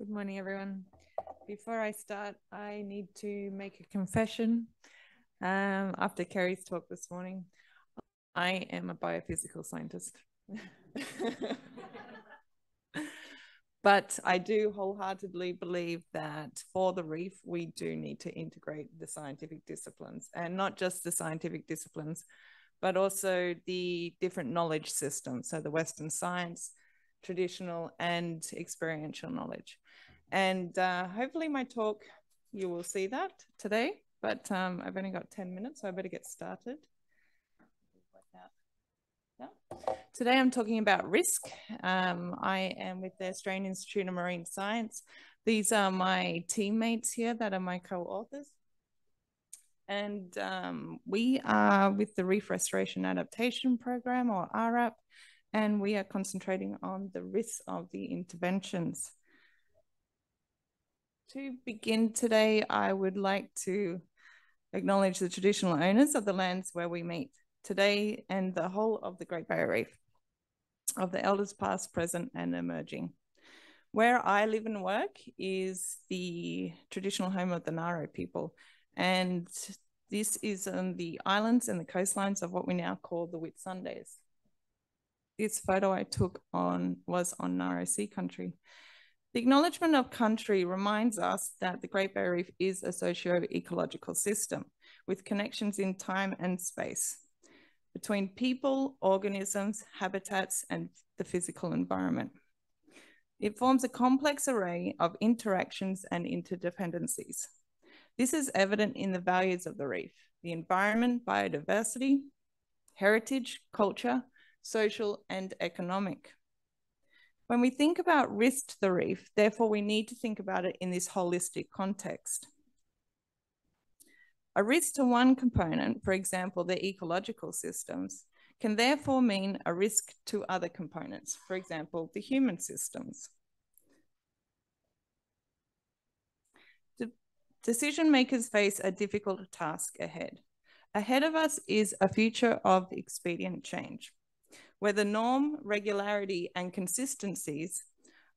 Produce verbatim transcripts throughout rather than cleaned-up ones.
Good morning, everyone. Before I start, I need to make a confession. Um, after Kerry's talk this morning, I am a biophysical scientist. But I do wholeheartedly believe that for the reef, we do need to integrate the scientific disciplines, and not just the scientific disciplines, but also the different knowledge systems. So the Western science, traditional and experiential knowledge. And uh, hopefully my talk, you will see that today, but um, I've only got ten minutes, so I better get started. Today I'm talking about risk. Um, I am with the Australian Institute of Marine Science. These are my teammates here that are my co-authors. And um, we are with the Reef Restoration Adaptation Program, or R A P, and we are concentrating on the risks of the interventions. To begin today, I would like to acknowledge the traditional owners of the lands where we meet today and the whole of the Great Barrier Reef, of the elders past, present and emerging. Where I live and work is the traditional home of the Ngaro people, and this is on the islands and the coastlines of what we now call the Whitsundays. This photo I took on was on Ngaro Sea Country. The acknowledgement of country reminds us that the Great Barrier Reef is a socio-ecological system with connections in time and space between people, organisms, habitats, and the physical environment. It forms a complex array of interactions and interdependencies. This is evident in the values of the reef: the environment, biodiversity, heritage, culture, social and economic. When we think about risk to the reef, therefore, we need to think about it in this holistic context. A risk to one component, for example, the ecological systems, can therefore mean a risk to other components, for example, the human systems. De- decision makers face a difficult task ahead. Ahead of us is a future of expedient change, where the norm, regularity, and consistencies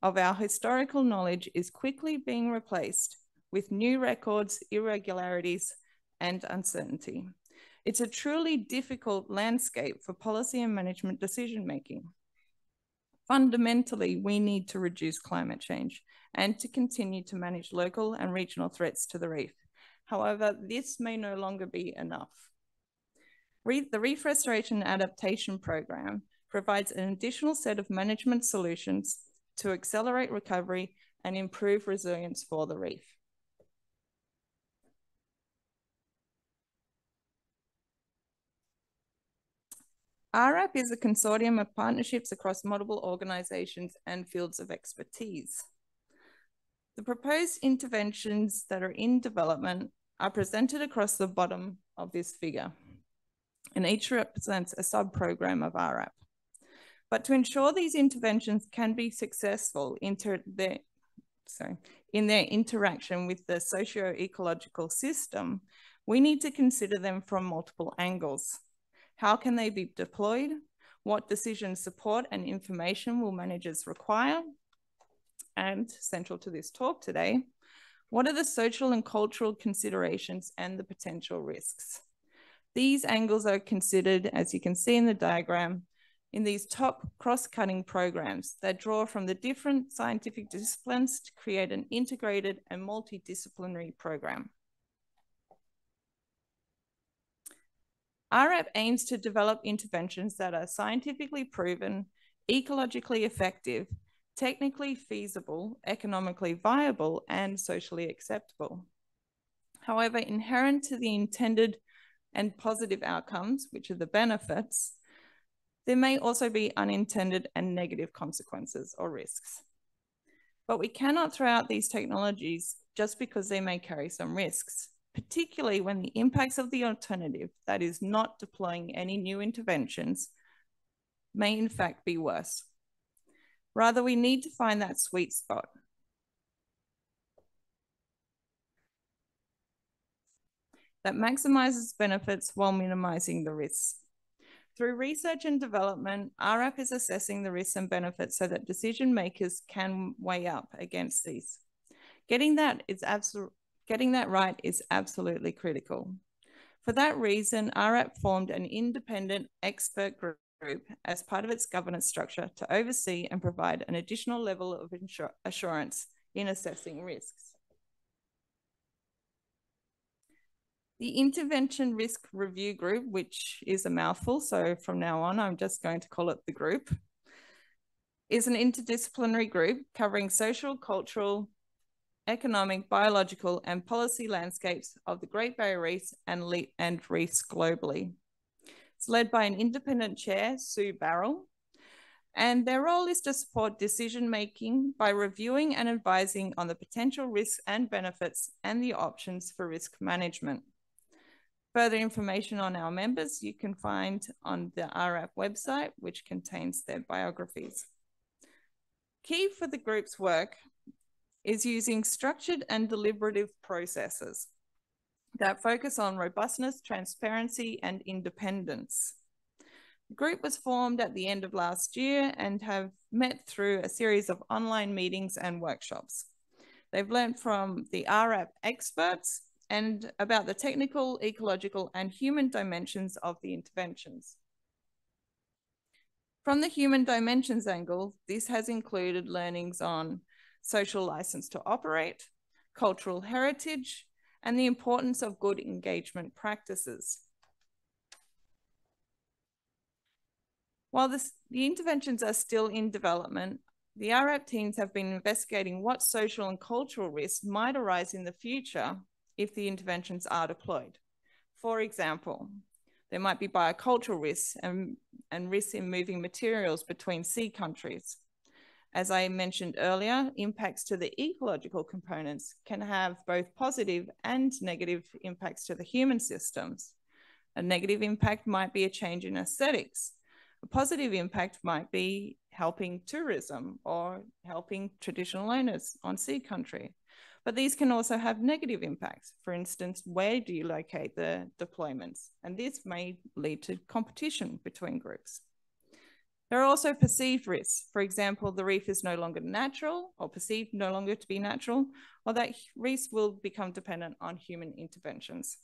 of our historical knowledge is quickly being replaced with new records, irregularities, and uncertainty. It's a truly difficult landscape for policy and management decision-making. Fundamentally, we need to reduce climate change and to continue to manage local and regional threats to the reef. However, this may no longer be enough. The Reef Restoration Adaptation Program provides an additional set of management solutions to accelerate recovery and improve resilience for the reef. R A P is a consortium of partnerships across multiple organizations and fields of expertise. The proposed interventions that are in development are presented across the bottom of this figure, and each represents a sub-program of R A P. But to ensure these interventions can be successful inter their, sorry, in their interaction with the socio-ecological system, we need to consider them from multiple angles. How can they be deployed? What decision support and information will managers require? And central to this talk today, what are the social and cultural considerations and the potential risks? These angles are considered, as you can see in the diagram, in these top cross-cutting programs that draw from the different scientific disciplines to create an integrated and multidisciplinary program. R A P aims to develop interventions that are scientifically proven, ecologically effective, technically feasible, economically viable, and socially acceptable. However, inherent to the intended and positive outcomes, which are the benefits, there may also be unintended and negative consequences or risks. But we cannot throw out these technologies just because they may carry some risks, particularly when the impacts of the alternative, that is not deploying any new interventions, may in fact be worse. Rather, we need to find that sweet spot. That maximizes benefits while minimizing the risks. Through research and development, R R A P is assessing the risks and benefits so that decision makers can weigh up against these. Getting that is absolute, getting that right is absolutely critical. For that reason, R R A P formed an independent expert group as part of its governance structure to oversee and provide an additional level of assurance in assessing risks. The Intervention Risk Review Group, which is a mouthful, so from now on I'm just going to call it the group, is an interdisciplinary group covering social, cultural, economic, biological and policy landscapes of the Great Barrier Reefs and, Le and reefs globally. It's led by an independent chair, Sue Barrell, and their role is to support decision-making by reviewing and advising on the potential risks and benefits and the options for risk management. Further information on our members you can find on the R R A P website, which contains their biographies. Key for the group's work is using structured and deliberative processes that focus on robustness, transparency, and independence. The group was formed at the end of last year and have met through a series of online meetings and workshops. They've learned from the R R A P experts and about the technical, ecological, and human dimensions of the interventions. From the human dimensions angle, this has included learnings on social license to operate, cultural heritage, and the importance of good engagement practices. While this, the interventions are still in development, the R R A P teams have been investigating what social and cultural risks might arise in the future if the interventions are deployed. For example, there might be biocultural risks and, and risks in moving materials between sea countries. As I mentioned earlier, impacts to the ecological components can have both positive and negative impacts to the human systems. A negative impact might be a change in aesthetics. A positive impact might be helping tourism or helping traditional owners on sea country. But these can also have negative impacts. For instance, where do you locate the deployments? And this may lead to competition between groups. There are also perceived risks. For example, the reef is no longer natural or perceived no longer to be natural, or that reefs will become dependent on human interventions.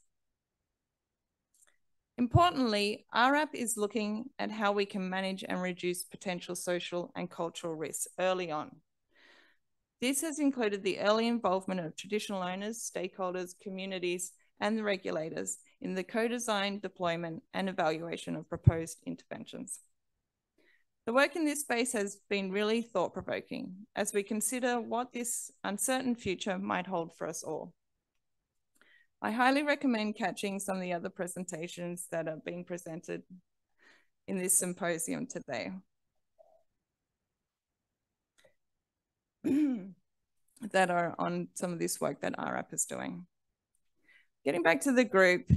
Importantly, R R A P is looking at how we can manage and reduce potential social and cultural risks early on. This has included the early involvement of traditional owners, stakeholders, communities, and the regulators in the co-design, deployment, and evaluation of proposed interventions. The work in this space has been really thought-provoking as we consider what this uncertain future might hold for us all. I highly recommend catching some of the other presentations that are being presented in this symposium today. That are on some of this work that R R A P is doing. Getting back to the group,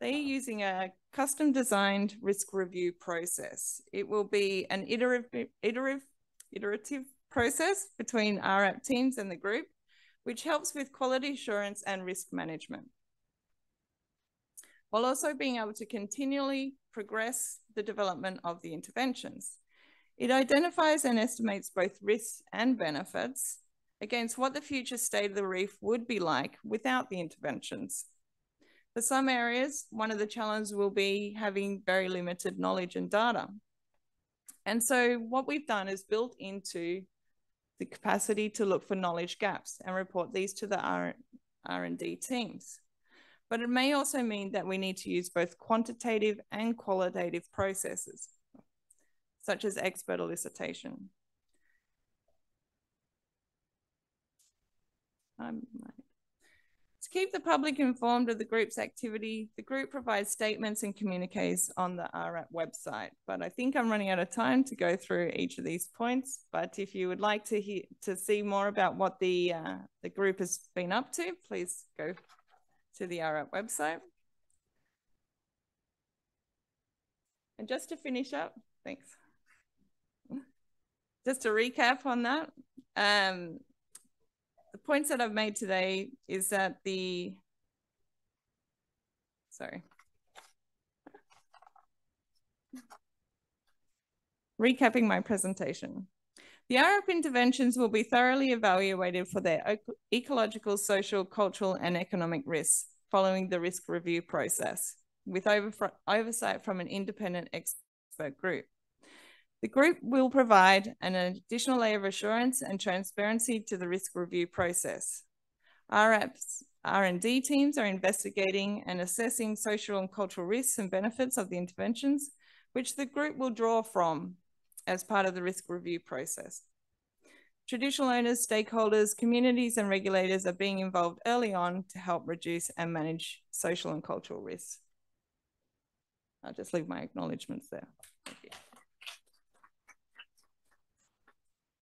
they're using a custom designed risk review process. It will be an iterative, iterative, iterative process between R R A P teams and the group, which helps with quality assurance and risk management, while also being able to continually progress the development of the interventions. It identifies and estimates both risks and benefits against what the future state of the reef would be like without the interventions. For some areas, one of the challenges will be having very limited knowledge and data. And so what we've done is built into the capacity to look for knowledge gaps and report these to the R and D teams. But it may also mean that we need to use both quantitative and qualitative processes, such as expert elicitation. Um, To keep the public informed of the group's activity, the group provides statements and communiques on the R R A P website. But I think I'm running out of time to go through each of these points. But if you would like to hear, to see more about what the, uh, the group has been up to, please go to the R R A P website. And just to finish up, thanks. Just to recap on that, um, the points that I've made today is that the, sorry. Recapping my presentation. The R R P interventions will be thoroughly evaluated for their ecological, social, cultural, and economic risks following the risk review process, with over oversight from an independent expert group. The group will provide an additional layer of assurance and transparency to the risk review process. R R P's R and D teams are investigating and assessing social and cultural risks and benefits of the interventions, which the group will draw from as part of the risk review process. Traditional owners, stakeholders, communities, and regulators are being involved early on to help reduce and manage social and cultural risks. I'll just leave my acknowledgements there. Thank you.